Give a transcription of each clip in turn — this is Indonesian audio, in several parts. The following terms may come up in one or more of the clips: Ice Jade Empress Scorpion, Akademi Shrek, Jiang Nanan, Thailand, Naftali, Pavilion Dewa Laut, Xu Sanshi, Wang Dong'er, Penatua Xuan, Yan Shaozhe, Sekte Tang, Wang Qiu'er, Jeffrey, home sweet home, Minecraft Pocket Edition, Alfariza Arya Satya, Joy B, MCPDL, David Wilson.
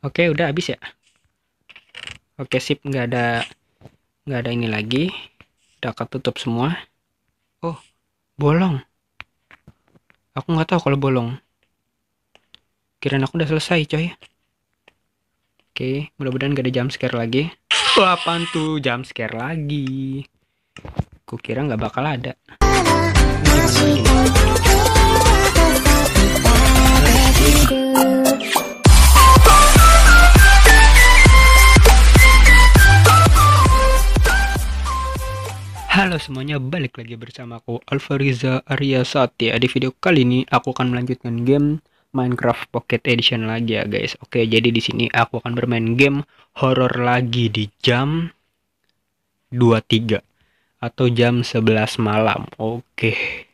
Oke, udah habis ya. Oke, sip, nggak ada ini lagi. Udah ketutup semua. Oh, bolong. Aku nggak tahu kalau bolong. Kirain aku udah selesai, coy. Oke, mudah-mudahan gak ada jumpscare lagi. Wah, apaan tuh jumpscare lagi? Kukira nggak bakal ada. Halo semuanya, balik lagi bersama aku Alfariza Arya Satya. Di video kali ini aku akan melanjutkan game Minecraft Pocket Edition lagi ya guys. Oke, jadi di sini aku akan bermain game horror lagi di jam 23 atau jam 11 malam. Oke.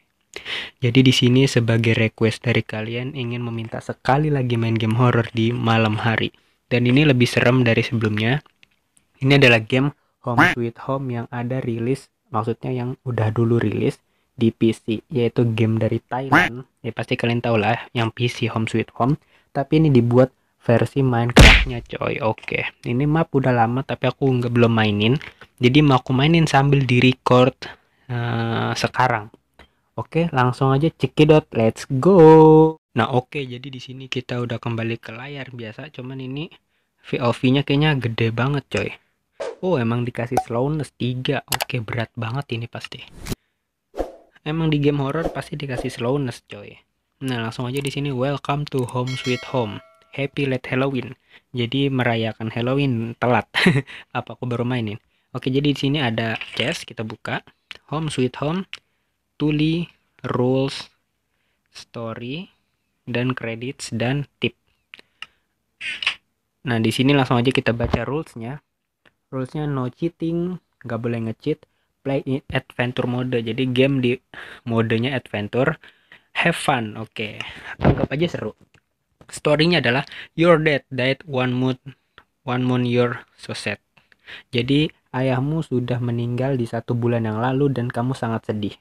Jadi di sini sebagai request dari kalian ingin meminta sekali lagi main game horror di malam hari. Dan ini lebih serem dari sebelumnya. Ini adalah game Home Sweet Home yang ada rilis, maksudnya yang udah dulu rilis di PC, yaitu game dari Thailand. Ya pasti kalian tahu lah yang PC Home Sweet Home, tapi ini dibuat versi Minecraftnya coy. Oke, ini map udah lama tapi aku belum mainin, jadi mau aku mainin sambil di record sekarang. Oke, langsung aja cekidot, let's go. Nah oke, jadi di sini kita udah kembali ke layar biasa, cuman ini VOV-nya kayaknya gede banget coy. Oh, emang dikasih slowness 3. Oke, berat banget ini pasti. Emang di game horror pasti dikasih slowness, coy. Nah, langsung aja di sini. Welcome to Home Sweet Home. Happy late Halloween. Jadi merayakan Halloween telat. Apa aku baru mainin? Oke, jadi di sini ada chest, kita buka. Home Sweet Home, Tuli, Rules, Story, dan Credits dan Tip. Nah, di sini langsung aja kita baca rules-nya. Rules-nya no cheating, nggak boleh nge-cheat. Play in adventure mode, jadi game di modenya adventure. Have fun, oke, anggap aja seru. Storynya adalah your dad died one month your so sad. Jadi ayahmu sudah meninggal di 1 bulan yang lalu dan kamu sangat sedih.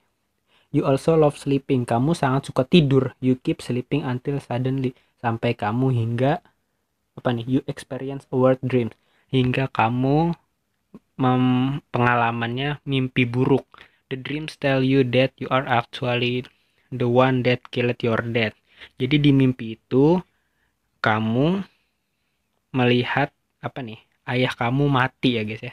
You also love sleeping, kamu sangat suka tidur. You keep sleeping until suddenly, sampai kamu hingga apa nih? You experience a weird dream, hingga kamu pengalamannya mimpi buruk. The dreams tell you that you are actually the one that killed your dad. Jadi di mimpi itu kamu melihat apa nih, ayah kamu mati ya guys ya.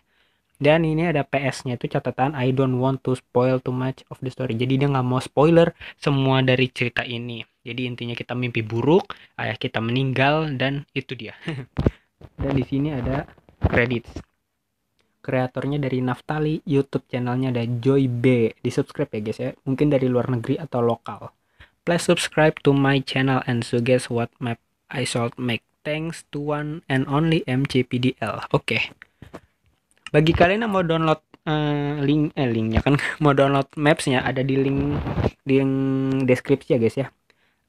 Dan ini ada PS-nya itu catatan, I don't want to spoil too much of the story. Jadi dia nggak mau spoiler semua dari cerita ini. Jadi intinya kita mimpi buruk, ayah kita meninggal dan itu dia. Dan di sini ada credits. Kreatornya dari Naftali, YouTube channelnya ada Joy B. Di subscribe ya guys ya, mungkin dari luar negeri atau lokal. Please subscribe to my channel and suggest what map I should make. Thanks to one and only MCPDL. Oke. Bagi kalian yang mau download linknya kan, mau download mapsnya ada di link deskripsi ya guys ya.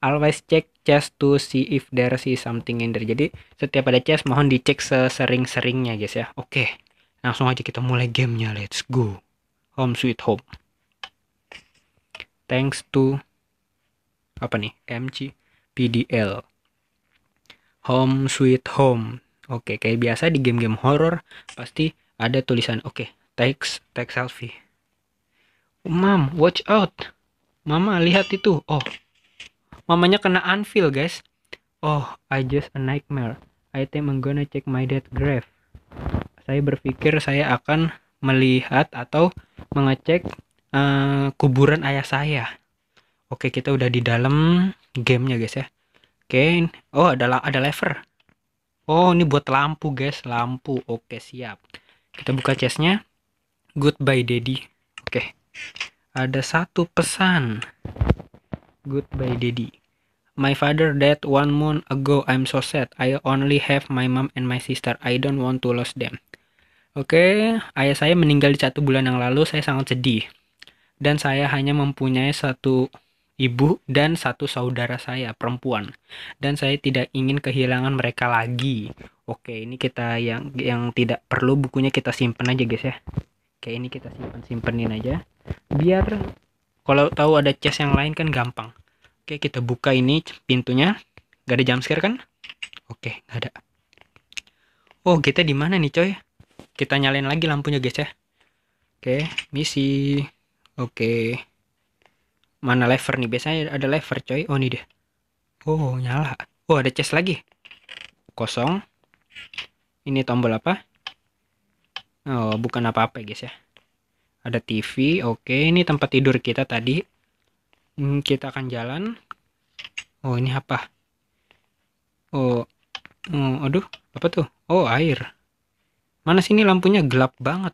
Always check chest to see if there is something in there. Jadi setiap ada chest mohon dicek sesering-seringnya guys ya. Oke. Langsung aja kita mulai gamenya, let's go. Home Sweet Home. Thanks to apa nih, MCPDL. Home Sweet Home. Oke, kayak biasa di game-game horror pasti ada tulisan. Oke, take selfie. Mom, watch out. Mama lihat itu. Oh, mamanya kena anvil guys. Oh, I just a nightmare. I think I'm gonna check my dead grave. Saya berpikir saya akan melihat atau mengecek kuburan ayah saya. Oke, kita udah di dalam gamenya guys ya. Oke, oh ada lever. Oh, ini buat lampu guys, lampu. Oke, siap. Kita buka chestnya. Goodbye daddy. Oke, ada satu pesan. Goodbye daddy. My father died 1 month ago. I'm so sad. I only have my mom and my sister. I don't want to lose them. Oke, ayah saya meninggal di 1 bulan yang lalu, saya sangat sedih. Dan saya hanya mempunyai 1 ibu dan 1 saudara saya, perempuan. Dan saya tidak ingin kehilangan mereka lagi. Oke, ini kita yang tidak perlu bukunya kita simpen aja guys ya. Oke, ini kita simpenin aja. Biar kalau tahu ada chest yang lain kan gampang. Oke, kita buka ini pintunya. Gak ada jumpscare kan? Oke, gak ada. Oh, kita di mana nih, coy? Kita nyalain lagi lampunya, guys ya. Oke, misi. Oke. Mana lever nih? Biasanya ada lever, coy. Oh, ini dia. Oh, nyala. Oh, ada chest lagi. Kosong. Ini tombol apa? Oh, bukan apa-apa, guys ya. Ada TV. Oke, ini tempat tidur kita tadi. Kita akan jalan. Oh, ini apa? Oh. Aduh, apa tuh? Oh, air. Mana sini lampunya gelap banget.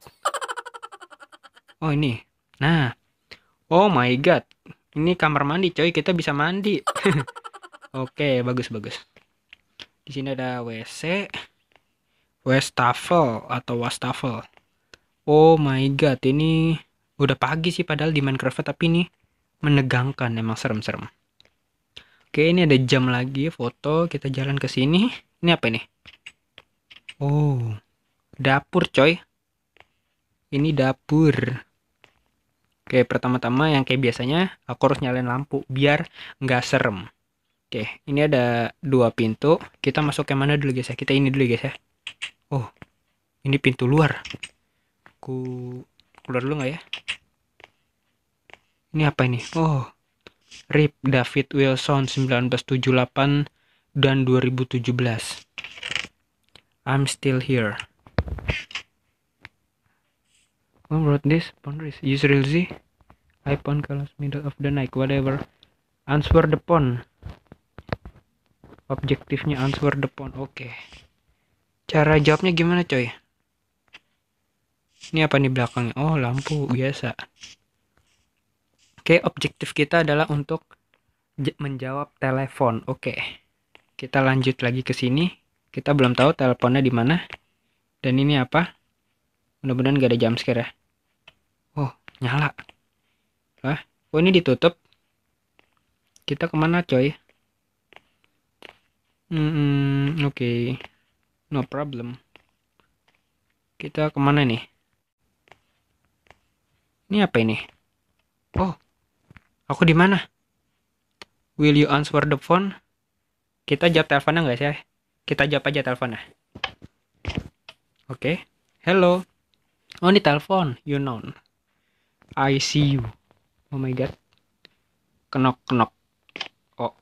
Oh, ini. Nah. Oh my god. Ini kamar mandi, coy. Kita bisa mandi. Oke, bagus-bagus. Di sini ada WC. Wastafel atau wastafel. Oh my god, ini udah pagi sih padahal di Minecraft, tapi ini menegangkan, emang serem-serem. Oke, ini ada jam lagi, foto. Kita jalan ke sini. Ini apa ini? Oh. Dapur, coy. Ini dapur. Oke, pertama-tama yang kayak biasanya aku harus nyalain lampu biar nggak serem. Oke, ini ada dua pintu. Kita masuk yang mana dulu, guys ya? Kita ini dulu, guys ya. Oh, ini pintu luar. Aku keluar dulu nggak ya? Ini apa ini? Oh, RIP David Wilson 1978 dan 2017. I'm still here. What about this? Boundaries. Usually, I pawn colors middle of the night. Whatever. Answer the pawn. Objektifnya answer the pawn. Oke. Cara jawabnya gimana, coy? Ini apa nih belakangnya? Oh, lampu biasa. Oke, objektif kita adalah untuk menjawab telepon. Oke. Kita lanjut lagi ke sini. Kita belum tahu teleponnya di mana. Dan ini apa? Mudah-mudahan gak ada jumpscare ya. Oh, nyala. Wah, oh ini ditutup. Kita kemana, coy? Oke. No problem. Kita kemana nih? Ini apa ini? Oh, aku di mana? Will you answer the phone? Kita jawab teleponnya nggak sih? Kita jawab aja teleponnya. Oke. Hello. Oh, ini telepon. You know. I see you. Oh my god. Knock knock. Oh.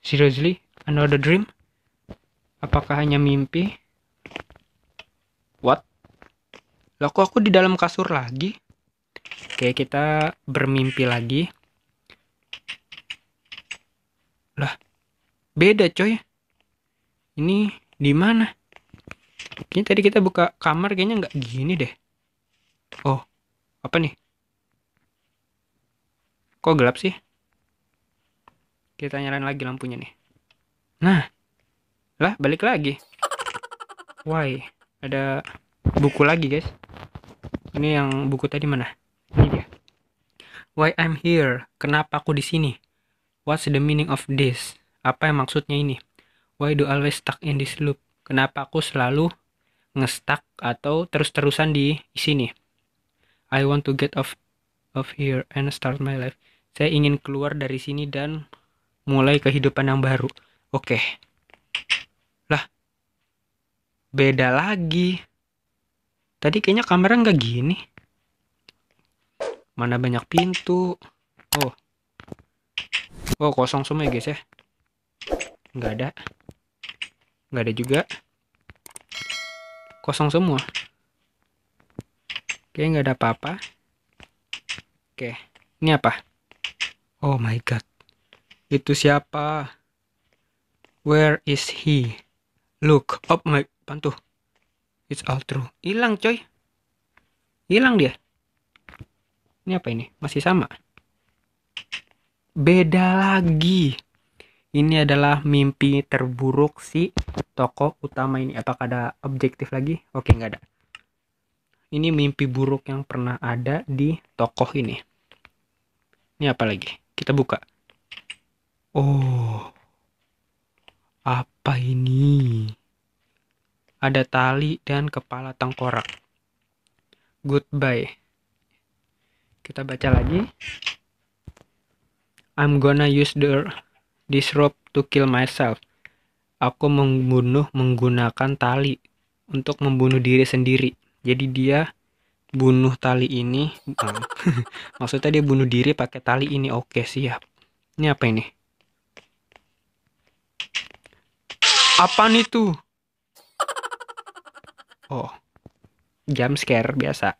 Seriously? Another dream? Apakah hanya mimpi? What? Lah kok aku di dalam kasur lagi? Oke, kita bermimpi lagi. Lah. Beda, coy. Ini di mana? Kayaknya tadi kita buka kamar kayaknya nggak gini deh. Oh, apa nih? Kok gelap sih? Kita nyalain lagi lampunya nih. Nah, lah balik lagi. Why? Ada buku lagi, guys. Ini yang buku tadi mana? Ini dia. Why I'm here? Kenapa aku di sini? What's the meaning of this? Apa yang maksudnya ini? Why do I always stuck in this loop? Kenapa aku selalu ngestak atau terus-terusan di sini? I want to get off here and start my life. Saya ingin keluar dari sini dan mulai kehidupan yang baru. Oke. Lah. Beda lagi. Tadi kayaknya kamarnya nggak gini. Mana banyak pintu. Oh. Oh, kosong semua ya, guys ya. Nggak ada. Nggak ada juga. Kosong semua. Oke, nggak ada apa-apa. Oke, ini apa? Oh my god. Itu siapa? Where is he? Look, oh my, pantuh. It's all true. Hilang, coy. Hilang dia. Ini apa ini? Masih sama. Beda lagi. Ini adalah mimpi terburuk si tokoh utama ini. Apakah ada objektif lagi? Oke, nggak ada. Ini mimpi buruk yang pernah ada di tokoh ini. Ini apa lagi? Kita buka. Oh. Apa ini? Ada tali dan kepala tengkorak. Goodbye. Kita baca lagi. I'm gonna use this rope to kill myself. Aku membunuh menggunakan tali. untuk membunuh diri sendiri. Jadi dia bunuh tali ini. Maksudnya dia bunuh diri pakai tali ini. Oke, siap. Ini apa ini? Apaan itu? Oh, jump scare biasa.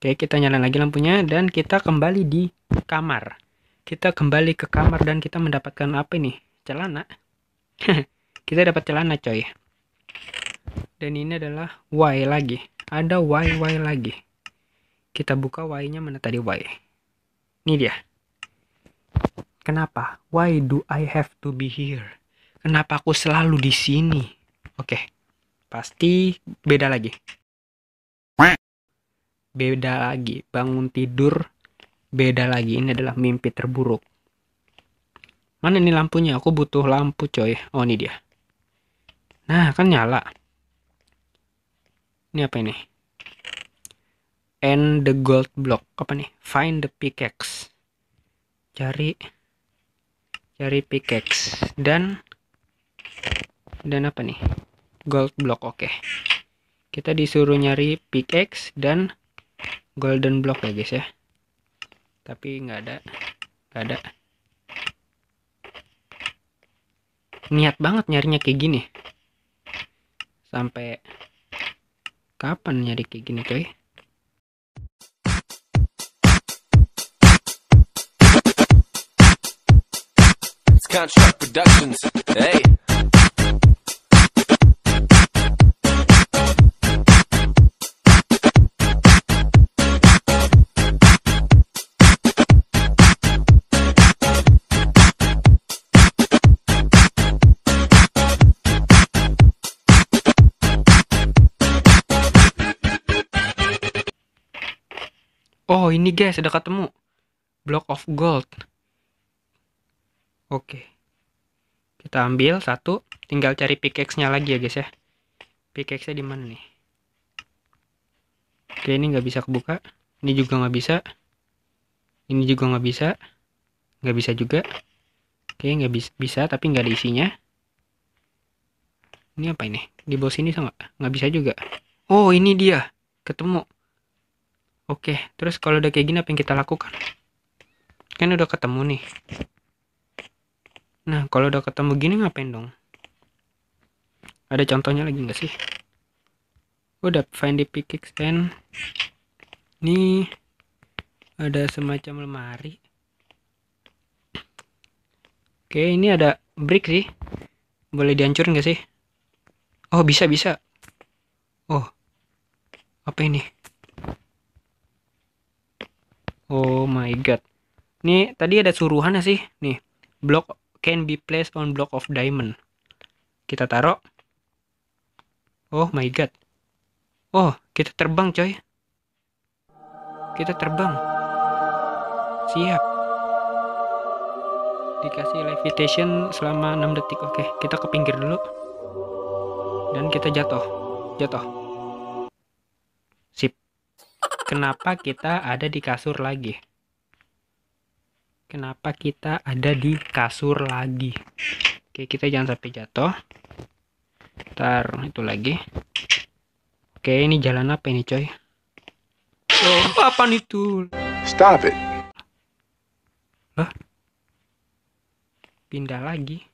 Oke, kita nyalain lagi lampunya dan kita kembali di kamar. Kita kembali ke kamar dan kita mendapatkan apa nih? Celana. Kita dapat celana, coy. Dan ini adalah Y lagi. Ada Y lagi. Kita buka Y-nya, mana tadi Y? Ini dia. Kenapa? Why do I have to be here? Kenapa aku selalu di sini? Oke. Pasti beda lagi. Beda lagi. Bangun tidur beda lagi. Ini adalah mimpi terburuk. Mana ini lampunya? Aku butuh lampu, coy. Oh, ini dia. Nah, kan nyala. Ini apa ini? And the gold block. Apa nih? Find the pickaxe. Cari pickaxe dan apa nih? Gold block. Oke. Kita disuruh nyari pickaxe dan golden block ya, guys ya. Tapi nggak ada. Niat banget nyarinya kayak gini. Sampai kapan nyari kayak gini, coy? It's Construct Productions. Hey. Oh, ini guys, sudah ketemu. Block of gold. Oke. Kita ambil satu, tinggal cari pickaxe-nya lagi ya, guys ya. Pickaxe-nya di mana nih? Oke, ini nggak bisa kebuka. Ini juga nggak bisa. Ini juga nggak bisa. Nggak bisa juga. Oke, nggak bisa tapi nggak ada isinya. Ini apa ini? Di bawah sini sama nggak bisa juga. Oh, ini dia. Ketemu. Oke, terus kalau udah kayak gini apa yang kita lakukan? Kan udah ketemu nih. Nah, kalau udah ketemu gini ngapain dong? Ada contohnya lagi nggak sih? Udah, find the pickaxe and... Nih, ada semacam lemari. Oke, ini ada brick sih. Boleh dihancurin nggak sih? Oh, bisa. Oh, apa ini? Oh my god. Nih, tadi ada suruhannya sih. Nih, block can be placed on block of diamond. Kita taruh. Oh my god. Oh, kita terbang, coy. Kita terbang. Siap. Dikasih levitation selama 6 detik. Oke, kita ke pinggir dulu. Dan kita jatuh. Sip. Kenapa kita ada di kasur lagi? Oke, kita jangan sampai jatuh. Ntar, itu lagi. Oke, ini jalan apa ini, coy? Oh, apaan itu? Stop it. Loh? Pindah lagi.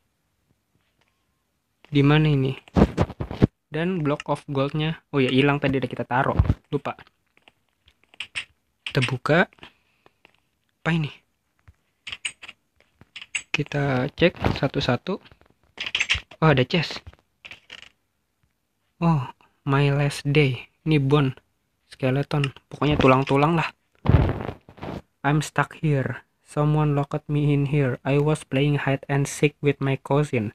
Di mana ini? Dan block of goldnya. Oh ya, hilang tadi udah kita taruh. Lupa. Kita buka. Apa ini? Kita cek satu-satu. Oh, ada chest. Oh, my last day. Ini bone. Skeleton. Pokoknya tulang-tulang lah. I'm stuck here. Someone locked me in here. I was playing hide and seek with my cousin.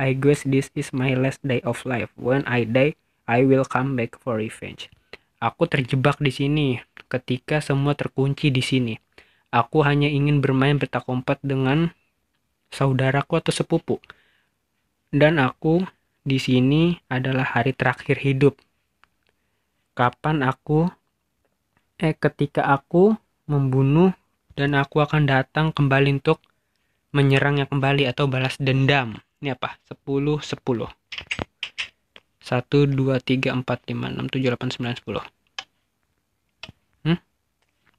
I guess this is my last day of life. When I die, I will come back for revenge. Aku terjebak di sini. Ketika semua terkunci di sini, aku hanya ingin bermain petak umpet dengan saudaraku atau sepupu. Dan aku di sini adalah hari terakhir hidup. Ketika aku membunuh dan aku akan datang kembali untuk menyerangnya kembali atau balas dendam. Ini apa? 10. 1, 2, 3, 4, 5, 6, 7, 8, 9, 10.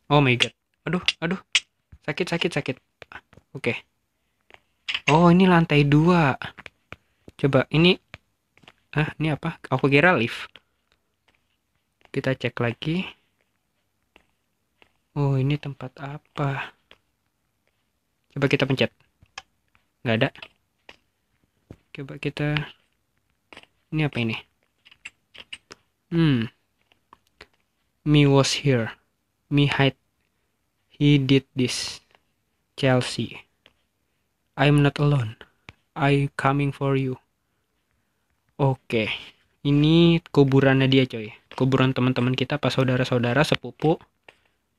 Oh my god. Aduh, aduh. Sakit, sakit, sakit. Oke. Okay. Oh, ini lantai 2. Coba, ini. Ah, ini apa? Aku kira lift. Kita cek lagi. Oh, ini tempat apa? Coba kita pencet. Nggak ada. Coba kita... Ini apa ini? Me was here. Me hide. He did this. Chelsea. I'm not alone. I coming for you. Oke. Okay. Ini kuburannya dia, coy. Kuburan teman-teman kita, pas saudara-saudara, sepupu.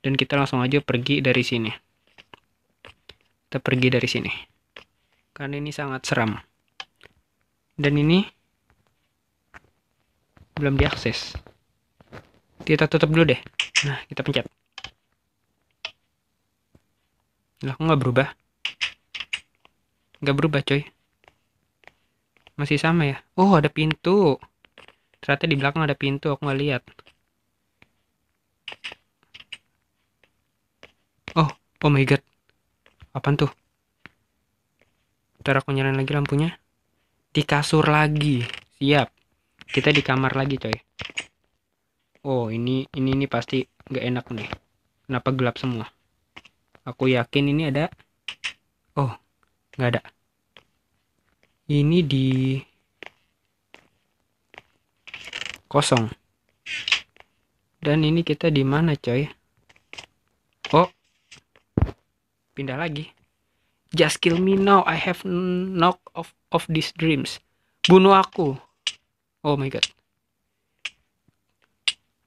Dan kita langsung aja pergi dari sini. Kita pergi dari sini. Karena ini sangat seram. Dan ini belum diakses. Kita tutup dulu deh. Nah, kita pencet. Lah, kok nggak berubah? Nggak berubah, coy. Masih sama ya? Oh, ada pintu. Ternyata di belakang ada pintu. Aku nggak lihat. Oh, oh my god. Apaan tuh? Ntar aku nyalain lagi lampunya. Di kasur lagi. Siap. Kita di kamar lagi, coy. Oh, ini pasti nggak enak nih. Kenapa gelap semua? Aku yakin ini ada. Oh, nggak ada. Ini di kosong. Dan ini kita di mana, coy? Oh, pindah lagi. Just kill me now. I have knock of these dreams. Bunuh aku. Oh my god.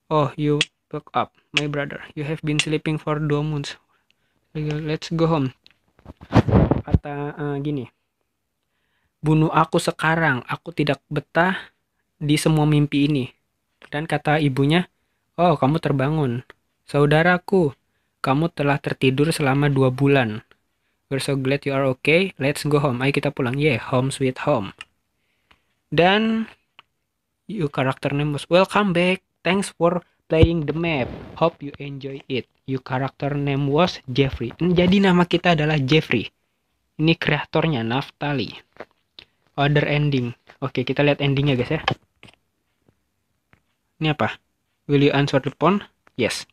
Oh, you woke up, my brother. You have been sleeping for 2 months. Let's go home. Kata gini. Bunuh aku sekarang. Aku tidak betah di semua mimpi ini. Dan kata ibunya, oh, kamu terbangun. Saudaraku, kamu telah tertidur selama 2 bulan. We're so glad you are okay. Let's go home. Ayo kita pulang. Yeah, home sweet home. Dan... Your character name was welcome back. Thanks for playing the map. Hope you enjoy it. Your character name was Jeffrey. Jadi nama kita adalah Jeffrey. Ini kreatornya Naftali. Other ending. Oke, kita lihat endingnya, guys ya. Ini apa? Will you answer the phone? Yes.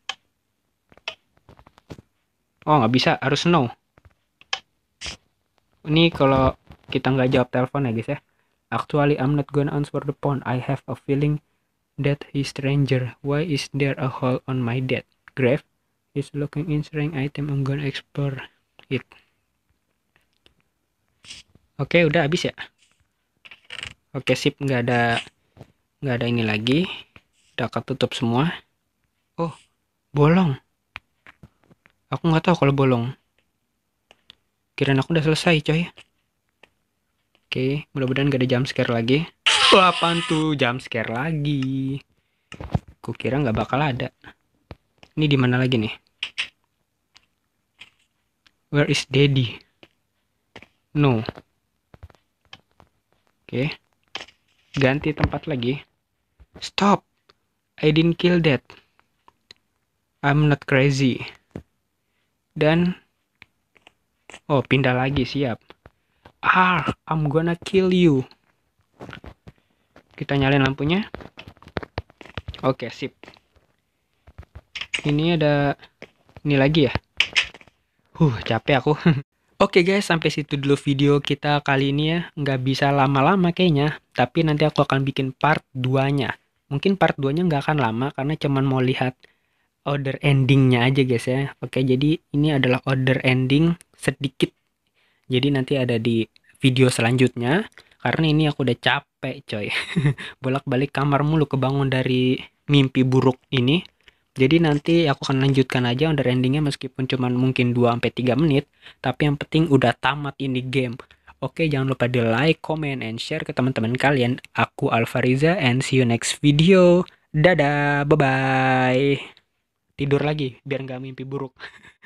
Oh, nggak bisa. Harus no. Ini kalau kita nggak jawab telepon ya, guys ya. Actually, I'm not gonna answer the phone. I have a feeling that he's stranger. Why is there a hole on my dead grave? He's looking interesting item. I'm gonna explore it. Oke, udah habis ya. Oke, sip, nggak ada ini lagi. Udah ketutup semua. Oh, bolong. Aku nggak tahu kalau bolong. Kirain aku udah selesai, coy. Oke, mudah-mudahan gak ada jump scare lagi. Wah, apaan tuh jump scare lagi? Kukira nggak bakal ada. Ini di mana lagi nih? Where is Daddy? No. Oke, ganti tempat lagi. Stop. I didn't kill that. I'm not crazy. Dan, oh, pindah lagi, siap. Ah, I'm gonna kill you. Kita nyalain lampunya. Oke, sip. Ini ada ini lagi ya. Capek aku. Oke guys, sampai situ dulu video kita kali ini ya. Nggak bisa lama-lama kayaknya. Tapi nanti aku akan bikin part 2-nya. Mungkin part 2-nya nggak akan lama karena cuman mau lihat order endingnya aja guys ya. Oke, jadi ini adalah order ending sedikit. Jadi nanti ada di video selanjutnya. Karena ini aku udah capek coy. Bolak-balik kamar mulu kebangun dari mimpi buruk ini. Jadi nanti aku akan lanjutkan aja under endingnya meskipun cuman mungkin 2-3 menit. Tapi yang penting udah tamat ini game. Oke, jangan lupa di like, comment, and share ke teman-teman kalian. Aku Alfariza and see you next video. Dadah, bye-bye. Tidur lagi biar nggak mimpi buruk.